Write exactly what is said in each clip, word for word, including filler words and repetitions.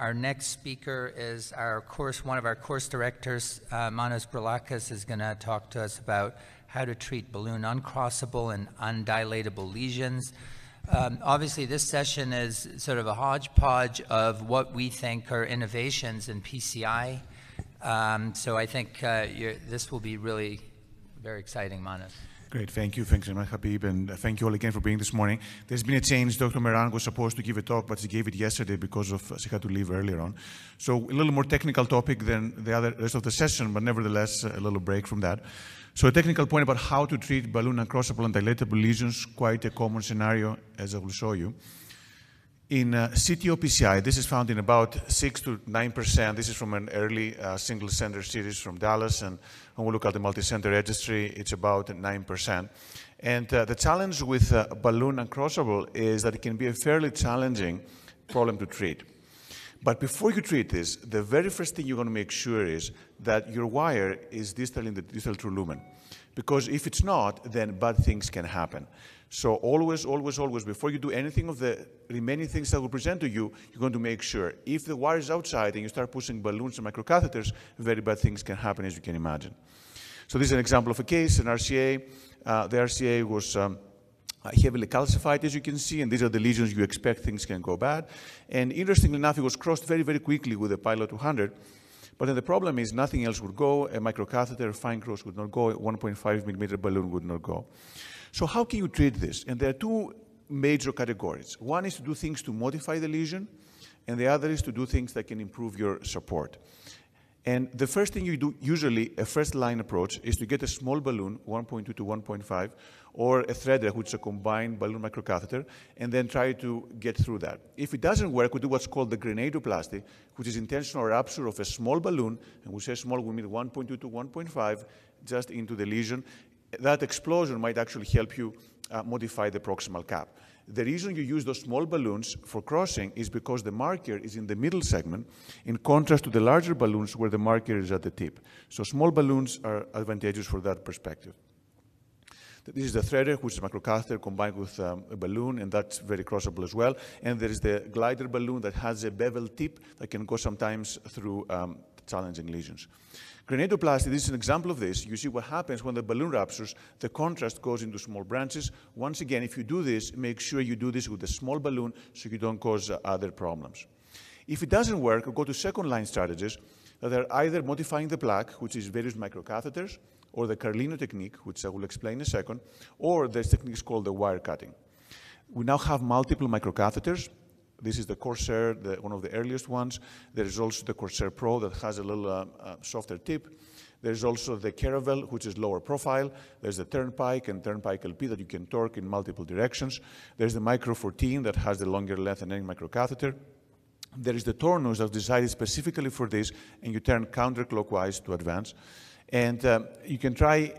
Our next speaker is our course, one of our course directors, uh, Manos Brilakis, is going to talk to us about how to treat balloon uncrossable and undilatable lesions. Um, obviously, this session is sort of a hodgepodge of what we think are innovations in P C I. Um, so I think uh, you're, this will be really very exciting, Manos. Great, thank you. Thanks very much, Habib, and thank you all again for being this morning. There's been a change. Doctor Meran was supposed to give a talk, but she gave it yesterday because of she had to leave earlier on. So a little more technical topic than the other rest of the session, but nevertheless, a little break from that. So a technical point about how to treat balloon uncrossable and dilatable lesions, quite a common scenario, as I will show you. In uh, C T O P C I, this is found in about six to nine percent. This is from an early uh, single center series from Dallas, and when we look at the multi-center registry, it's about nine percent. And uh, the challenge with uh, balloon uncrossable is that it can be a fairly challenging problem to treat. But before you treat this, the very first thing you're going to make sure is that your wire is distal in the distal true lumen. Because if it's not, then bad things can happen. So always, always, always, before you do anything of the remaining things that will present to you, you're going to make sure. If the wire is outside and you start pushing balloons and microcatheters, very bad things can happen, as you can imagine. So this is an example of a case, an R C A. Uh, the R C A was um, heavily calcified, as you can see, and these are the lesions you expect things can go bad. And interestingly enough, it was crossed very, very quickly with the PILOT two hundred. But then the problem is nothing else would go. A microcatheter, a fine cross would not go. A one point five millimeter balloon would not go. So how can you treat this? And there are two major categories. One is to do things to modify the lesion, and the other is to do things that can improve your support. And the first thing you do, usually a first-line approach, is to get a small balloon, one point two to one point five, or a threader, which is a combined balloon microcatheter, and then try to get through that. If it doesn't work, we do what's called the grenadoplasty, which is intentional rupture of a small balloon, and we say small, we mean one point two to one point five, just into the lesion. That explosion might actually help you uh, modify the proximal cap. The reason you use those small balloons for crossing is because the marker is in the middle segment, in contrast to the larger balloons where the marker is at the tip. So small balloons are advantageous for that perspective. This is the threader, which is a microcatheter combined with um, a balloon, and that's very crossable as well. And there is the glider balloon that has a bevel tip that can go sometimes through um, challenging lesions. Grenadoplasty, this is an example of this. You see what happens when the balloon ruptures, the contrast goes into small branches. Once again, if you do this, make sure you do this with a small balloon so you don't cause uh, other problems. If it doesn't work, go to second-line strategies that are either modifying the plaque, which is various microcatheters, or the Carlino technique, which I will explain in a second, or there's techniques called the wire cutting. We now have multiple microcatheters. This is the Corsair, the, one of the earliest ones. There is also the Corsair Pro that has a little uh, uh, softer tip. There's also the Caravelle, which is lower profile. There's the Turnpike and Turnpike L P that you can torque in multiple directions. There's the Micro fourteen that has the longer length and end microcatheter. There is the Tornos that's decided specifically for this, and you turn counterclockwise to advance. And um, you can try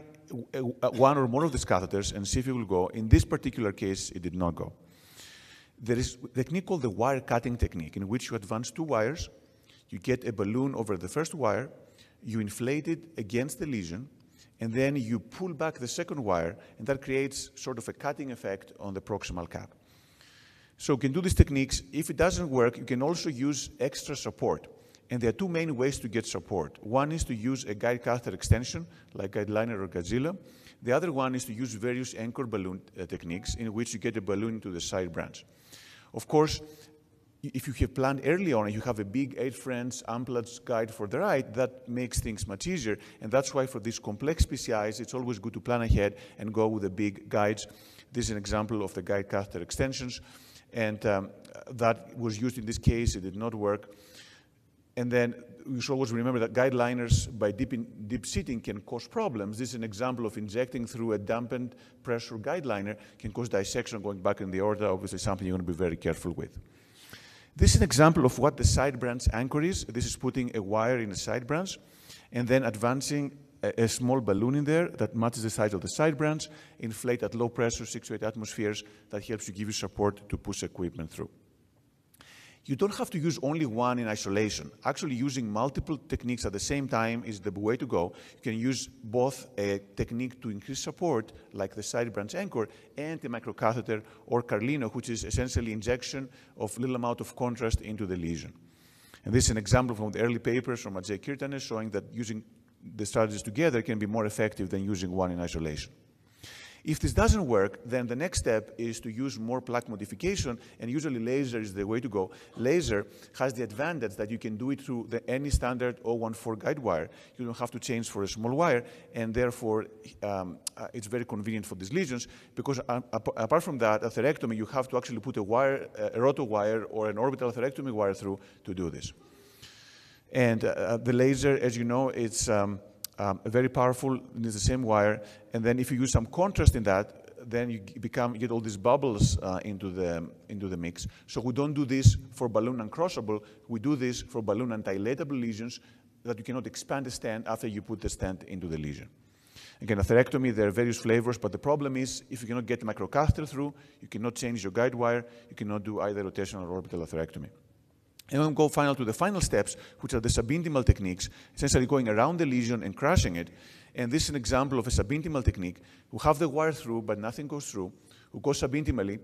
one or more of these catheters and see if it will go. In this particular case, it did not go. There is a technique called the wire cutting technique, in which you advance two wires, you get a balloon over the first wire, you inflate it against the lesion, and then you pull back the second wire, and that creates sort of a cutting effect on the proximal cap. So you can do these techniques. If it doesn't work, you can also use extra support. And there are two main ways to get support. One is to use a guide catheter extension, like GuideLiner or Godzilla. The other one is to use various anchor balloon uh, techniques in which you get a balloon into the side branch. Of course, if you have planned early on and you have a big eight friends unplugged guide for the right, that makes things much easier. And that's why for these complex P C Is, it's always good to plan ahead and go with the big guides. This is an example of the guide catheter extensions. And um, that was used in this case. It did not work. And then you should always remember that GuideLiners, by deep, in, deep seating, can cause problems. This is an example of injecting through a dampened pressure GuideLiner can cause dissection going back in the aorta, obviously something you're going to be very careful with. This is an example of what the side branch anchor is. This is putting a wire in a side branch and then advancing a, a small balloon in there that matches the size of the side branch, inflate at low pressure, six to eight atmospheres. That helps you give you support to push equipment through. You don't have to use only one in isolation. Actually, using multiple techniques at the same time is the way to go. You can use both a technique to increase support, like the side branch anchor, and the microcatheter or Carlino, which is essentially injection of little amount of contrast into the lesion. And this is an example from the early papers from Ajay Kirtane showing that using the strategies together can be more effective than using one in isolation. If this doesn't work, then the next step is to use more plaque modification, and usually laser is the way to go. Laser has the advantage that you can do it through the, any standard zero one four guide wire. You don't have to change for a small wire, and therefore um, uh, it's very convenient for these lesions, because uh, ap apart from that, a atherectomy, you have to actually put a, wire, uh, a roto wire or an orbital atherectomy wire through to do this. And uh, the laser, as you know, it's um, Um, very powerful, needs the same wire, and then if you use some contrast in that, then you become you get all these bubbles uh, into the into the mix. So we don't do this for balloon uncrossable. We do this for balloon antilatable lesions that you cannot expand the stent after you put the stent into the lesion. Again, atherectomy, there are various flavors, but the problem is if you cannot get the microcatheter through, you cannot change your guide wire, you cannot do either rotational or orbital atherectomy. And then go final to the final steps, which are the subintimal techniques, essentially going around the lesion and crushing it. And this is an example of a subintimal technique. We have the wire through, but nothing goes through. We go subintimally,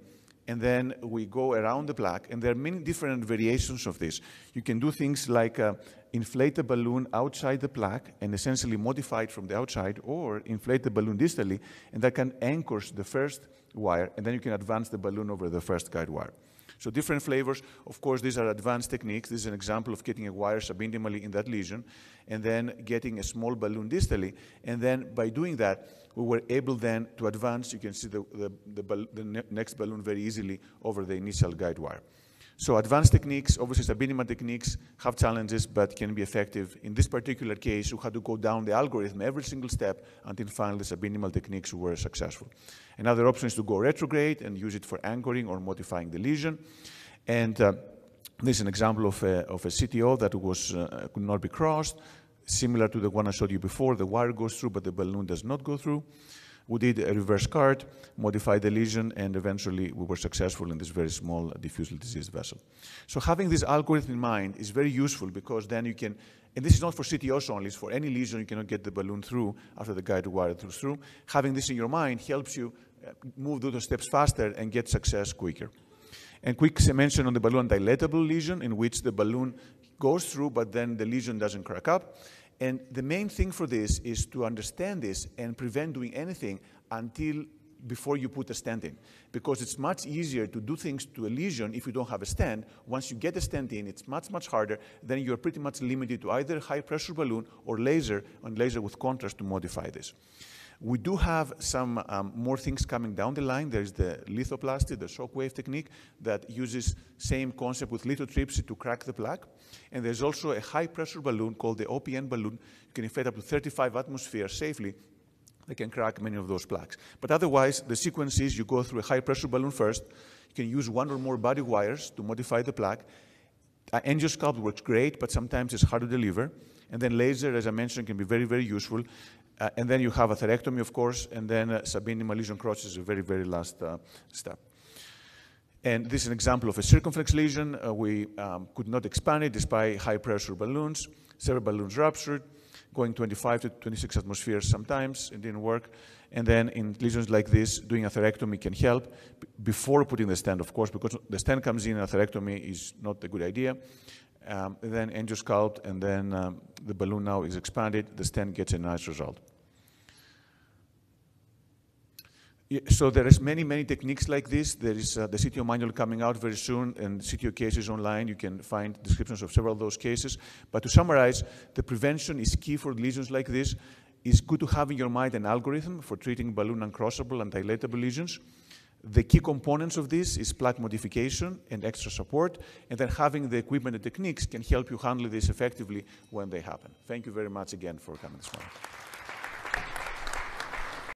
and then we go around the plaque. And there are many different variations of this. You can do things like uh, inflate the balloon outside the plaque and essentially modify it from the outside, or inflate the balloon distally, and that can anchor the first wire, and then you can advance the balloon over the first guide wire. So different flavors. Of course, these are advanced techniques. This is an example of getting a wire subintimally in that lesion and then getting a small balloon distally. And then by doing that, we were able then to advance. You can see the, the, the, the ne next balloon very easily over the initial guide wire. So advanced techniques, obviously subintimal techniques, have challenges but can be effective. In this particular case, we had to go down the algorithm every single step until finally the subintimal techniques were successful. Another option is to go retrograde and use it for anchoring or modifying the lesion. And uh, this is an example of a, of a C T O that was, uh, could not be crossed, similar to the one I showed you before. The wire goes through, but the balloon does not go through. We did a reverse cart, modified the lesion, and eventually we were successful in this very small diffusely diseased vessel. So having this algorithm in mind is very useful, because then you can, and this is not for C T Os only, it's for any lesion you cannot get the balloon through after the guide wire goes through. Having this in your mind helps you move through those steps faster and get success quicker. And quick mention on the balloon dilatable lesion, in which the balloon goes through, but then the lesion doesn't crack up. And the main thing for this is to understand this and prevent doing anything until before you put a stent in, because it's much easier to do things to a lesion if you don't have a stent. Once you get a stent in, it's much, much harder. Then you're pretty much limited to either high-pressure balloon or laser, and laser with contrast to modify this. We do have some um, more things coming down the line. There's the lithoplasty, the shockwave technique, that uses same concept with lithotripsy to crack the plaque. And there's also a high-pressure balloon called the O P N balloon. You can inflate up to thirty-five atmospheres safely. They can crack many of those plaques. But otherwise, the sequence is you go through a high-pressure balloon first. You can use one or more body wires to modify the plaque. Uh, Angiosculpt works great, but sometimes it's hard to deliver. And then laser, as I mentioned, can be very, very useful. Uh, and then you have a atherectomy, of course, and then uh, subintimal lesion cross is the very, very last uh, step. And this is an example of a circumflex lesion. Uh, we um, could not expand it despite high-pressure balloons. Several balloons ruptured, going twenty-five to twenty-six atmospheres sometimes. It didn't work. And then in lesions like this, doing a atherectomy can help before putting the stent, of course, because the stent comes in, a atherectomy is not a good idea. Um, and then Angiosculpt, and then um, the balloon now is expanded. The stent gets a nice result. So there is many, many techniques like this. There is uh, the C T O manual coming out very soon, and C T O cases online. You can find descriptions of several of those cases. But to summarize, the prevention is key for lesions like this. It's good to have in your mind an algorithm for treating balloon uncrossable and dilatable lesions. The key components of this is plaque modification and extra support, and then having the equipment and techniques can help you handle this effectively when they happen. Thank you very much again for coming this morning.